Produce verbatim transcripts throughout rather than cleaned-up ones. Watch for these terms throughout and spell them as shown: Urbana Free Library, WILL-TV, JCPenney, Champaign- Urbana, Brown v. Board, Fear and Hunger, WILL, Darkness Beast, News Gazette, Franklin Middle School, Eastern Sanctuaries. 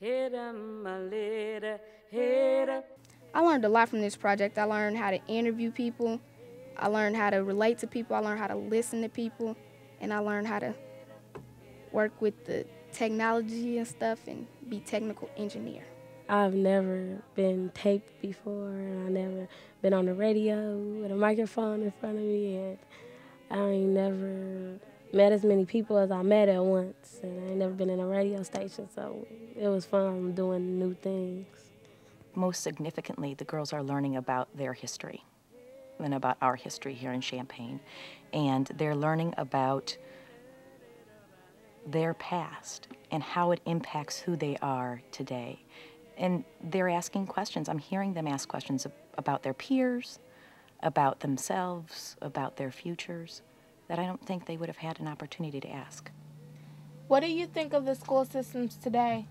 Hit 'em a little, hit 'em. I learned a lot from this project. I learned how to interview people. I learned how to relate to people. I learned how to listen to people. And I learned how to work with the technology and stuff and be technical engineer. I've never been taped before, and I've never been on the radio with a microphone in front of me, and I ain't never met as many people as I met at once, and I ain't never been in a radio station, so it was fun doing new things. Most significantly, the girls are learning about their history and about our history here in Champaign, and they're learning about their past and how it impacts who they are today. And they're asking questions. I'm hearing them ask questions about their peers, about themselves, about their futures, that I don't think they would have had an opportunity to ask. What do you think of the school systems today?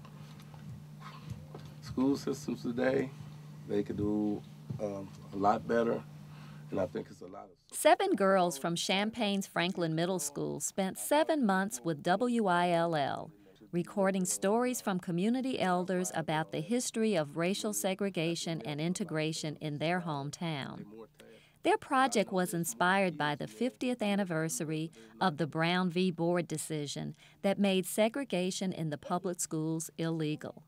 School systems today, they could do um, a lot better, and I think it's a lot of... Seven girls from Champaign's Franklin Middle School spent seven months with W I L L, recording stories from community elders about the history of racial segregation and integration in their hometown. Their project was inspired by the fiftieth anniversary of the Brown v. Board decision that made segregation in the public schools illegal.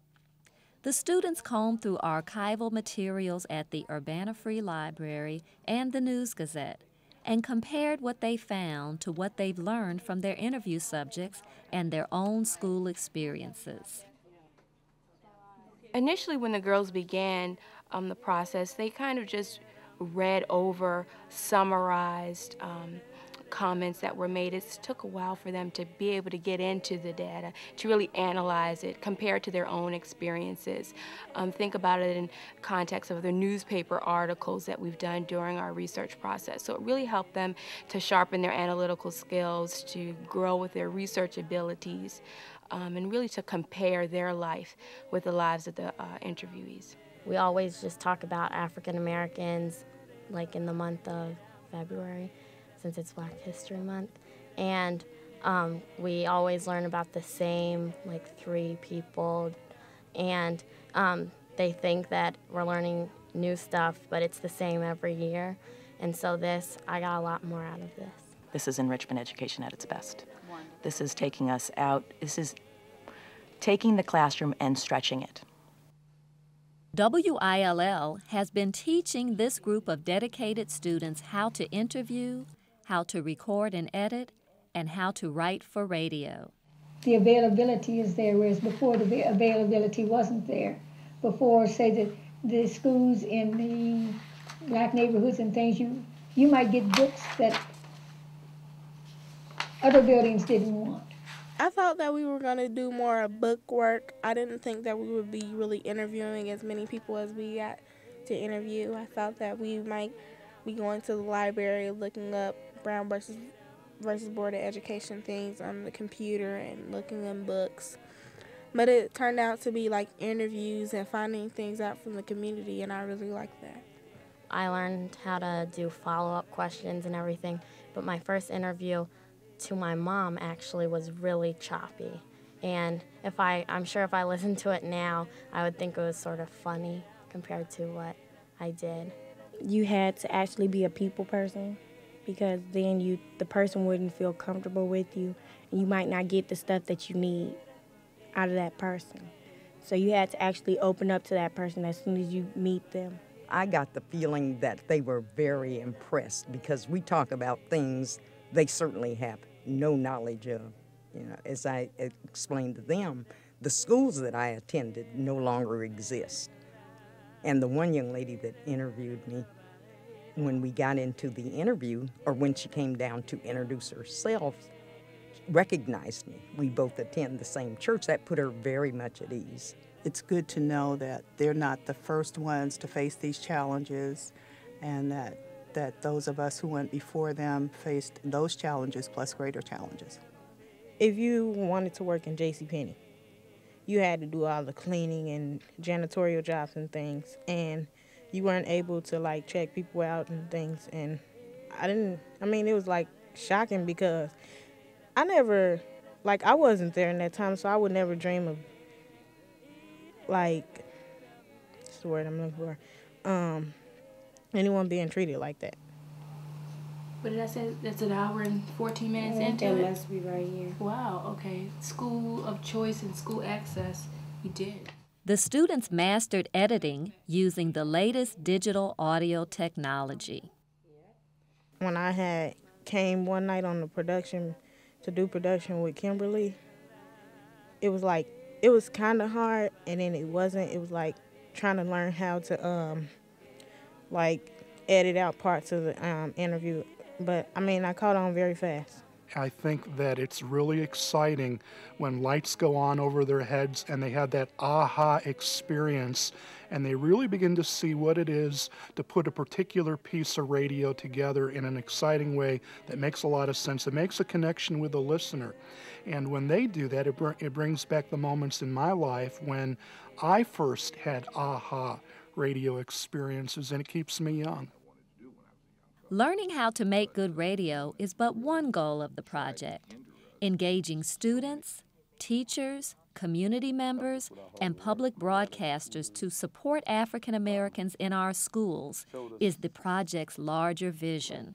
The students combed through archival materials at the Urbana Free Library and the News Gazette and compared what they found to what they've learned from their interview subjects and their own school experiences. Initially, when the girls began um, the process, they kind of just read over, summarized um, comments that were made. It took a while for them to be able to get into the data, to really analyze it, compare it to their own experiences. Um, think about it in context of the newspaper articles that we've done during our research process. So it really helped them to sharpen their analytical skills, to grow with their research abilities, um, and really to compare their life with the lives of the uh, interviewees. We always just talk about African Americans, like in the month of February, since it's Black History Month, and um, we always learn about the same, like, three people, and um, they think that we're learning new stuff, but it's the same every year, and so this, I got a lot more out of this. This is enrichment education at its best. This is taking us out, this is taking the classroom and stretching it. W I L L has been teaching this group of dedicated students how to interview, how to record and edit, and how to write for radio. The availability is there, whereas before the availability wasn't there. Before, say, that the schools in the Black neighborhoods and things, you, you might get books that other buildings didn't want. I thought that we were going to do more book work. I didn't think that we would be really interviewing as many people as we got to interview. I thought that we might be going to the library, looking up Brown versus, versus Board of Education things on the computer and looking in books. But it turned out to be like interviews and finding things out from the community, and I really liked that. I learned how to do follow-up questions and everything, but my first interview to my mom actually was really choppy, and if I I'm sure if I listened to it now, I would think it was sort of funny compared to what I did. You had to actually be a people person, because then you the person wouldn't feel comfortable with you, and you might not get the stuff that you need out of that person. So you had to actually open up to that person as soon as you meet them. I got the feeling that they were very impressed, because we talk about things they certainly have no knowledge of. You know, as I explained to them, the schools that I attended no longer exist. And the one young lady that interviewed me, when we got into the interview, or when she came down to introduce herself, recognized me. We both attend the same church. That put her very much at ease. It's good to know that they're not the first ones to face these challenges, and that that those of us who went before them faced those challenges plus greater challenges. If you wanted to work in JCPenney, you had to do all the cleaning and janitorial jobs and things, and you weren't able to, like, check people out and things, and I didn't, I mean, it was, like, shocking, because I never, like, I wasn't there in that time, so I would never dream of like, what's the word I'm looking for? Um, anyone being treated like that. What did I say? That's an hour and fourteen minutes yeah, into it? It must be right here. Wow, okay. School of choice and school access, we did. The students mastered editing using the latest digital audio technology. When I had came one night on the production, to do production with Kimberly, it was like, it was kind of hard, and then it wasn't. It was like trying to learn how to, um, like, edit out parts of the um, interview. But, I mean, I caught on very fast. I think that it's really exciting when lights go on over their heads and they have that aha experience and they really begin to see what it is to put a particular piece of radio together in an exciting way that makes a lot of sense, that makes a connection with the listener. And when they do that, it, br it brings back the moments in my life when I first had aha radio experiences, and it keeps me young. Learning how to make good radio is but one goal of the project. Engaging students, teachers, community members, and public broadcasters to support African Americans in our schools is the project's larger vision.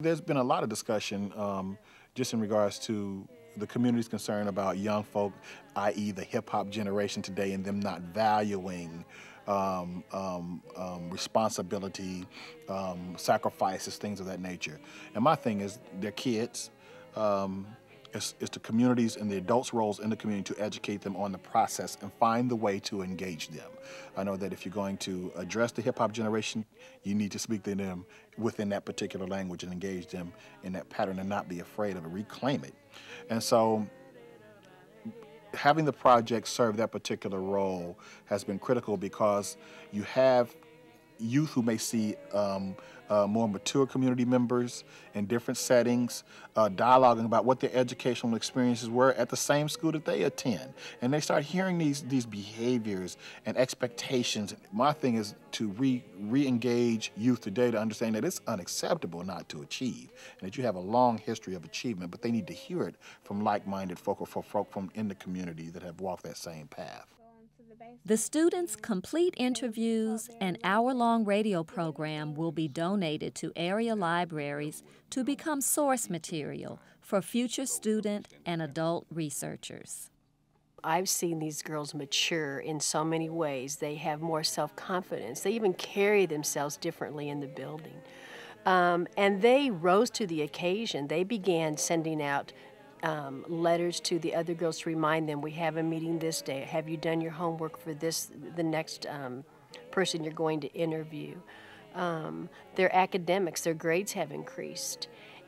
There's been a lot of discussion um, just in regards to the community's concern about young folk, that is the hip-hop generation today, and them not valuing Um, um, um, responsibility, um, sacrifices, things of that nature. And my thing is, they're kids. Um, it's, it's the communities and the adults' roles in the community to educate them on the process and find the way to engage them. I know that if you're going to address the hip-hop generation, you need to speak to them within that particular language and engage them in that pattern and not be afraid of it, reclaim it. And so, having the project serve that particular role has been critical because you have youth who may see um, uh, more mature community members in different settings uh, dialoguing about what their educational experiences were at the same school that they attend. And they start hearing these, these behaviors and expectations. My thing is to re, re-engage youth today to understand that it's unacceptable not to achieve and that you have a long history of achievement, but they need to hear it from like-minded folk or folk from in the community that have walked that same path. The students' complete interviews and hour-long radio program will be donated to area libraries to become source material for future student and adult researchers. I've seen these girls mature in so many ways. They have more self-confidence. They even carry themselves differently in the building. Um, and they rose to the occasion. They began sending out Um, letters to the other girls to remind them, we have a meeting this day. Have you done your homework for this, the next um, person you're going to interview? Um, their academics, their grades have increased.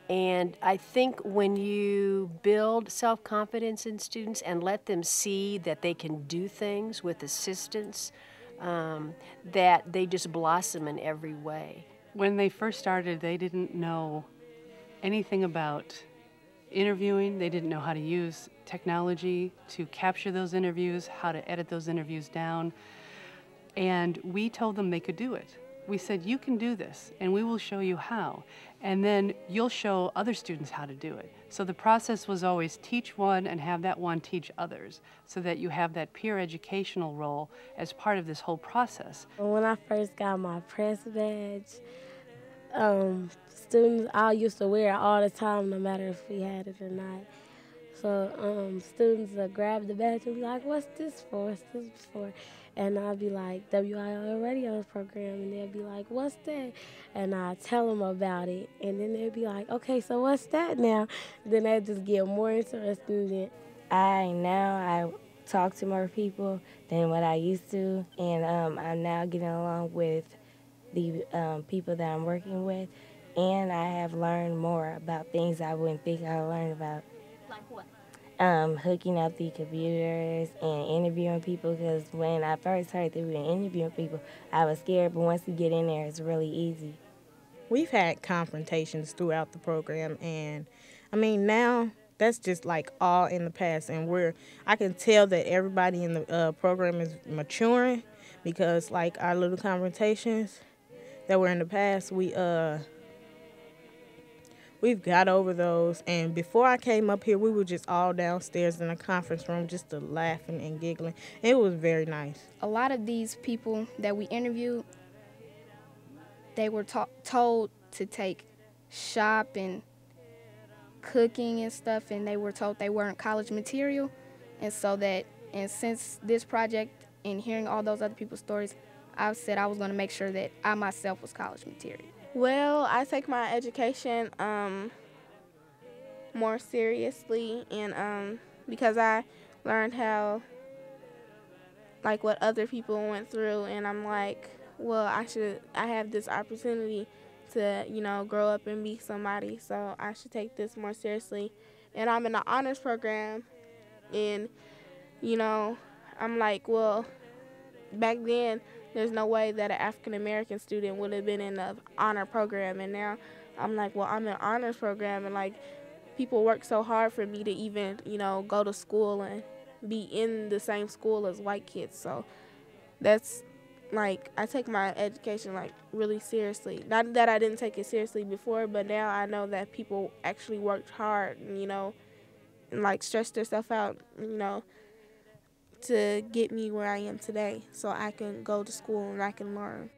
And I think when you build self-confidence in students and let them see that they can do things with assistance, um, that they just blossom in every way. When they first started, they didn't know anything about interviewing. They didn't know how to use technology to capture those interviews, how to edit those interviews down. And we told them they could do it. We said, you can do this, and we will show you how. And then you'll show other students how to do it. So the process was always teach one and have that one teach others, so that you have that peer educational role as part of this whole process. When I first got my press badge, Um, students all used to wear it all the time, no matter if we had it or not. So um, students would grab the badge and be like, what's this for? What's this for? And I'd be like, W I L radio program. And they'd be like, what's that? And I'd tell them about it. And then they'd be like, okay, so what's that now? Then they'd just get more interested in it. I now I talk to more people than what I used to. And um, I'm now getting along with the um, people that I'm working with, and I have learned more about things I wouldn't think I learned about. Like what? Um, hooking up the computers and interviewing people, because when I first heard that we were interviewing people, I was scared, but once you get in there, it's really easy. We've had confrontations throughout the program, and I mean, now that's just like all in the past, and we're, I can tell that everybody in the uh, program is maturing, because like our little confrontations that were in the past, we uh We've got over those. And before I came up here, we were just all downstairs in the conference room just laughing and giggling. It was very nice. A lot of these people that we interviewed, they were to told to take shop and cooking and stuff, and they were told they weren't college material. And so that, and since this project and hearing all those other people's stories, I said I was going to make sure that I myself was college material. Well, I take my education um, more seriously, and um, because I learned how, like, what other people went through, and I'm like, well, I should, I have this opportunity to, you know, grow up and be somebody, so I should take this more seriously. And I'm in the honors program, and, you know, I'm like, well, back then, there's no way that an African-American student would have been in the honor program. And now I'm like, well, I'm in an honors program, and, like, people work so hard for me to even, you know, go to school and be in the same school as white kids. So that's, like, I take my education, like, really seriously. Not that I didn't take it seriously before, but now I know that people actually worked hard and, you know, and, like, stressed themselves out, you know, to get me where I am today, so I can go to school and I can learn.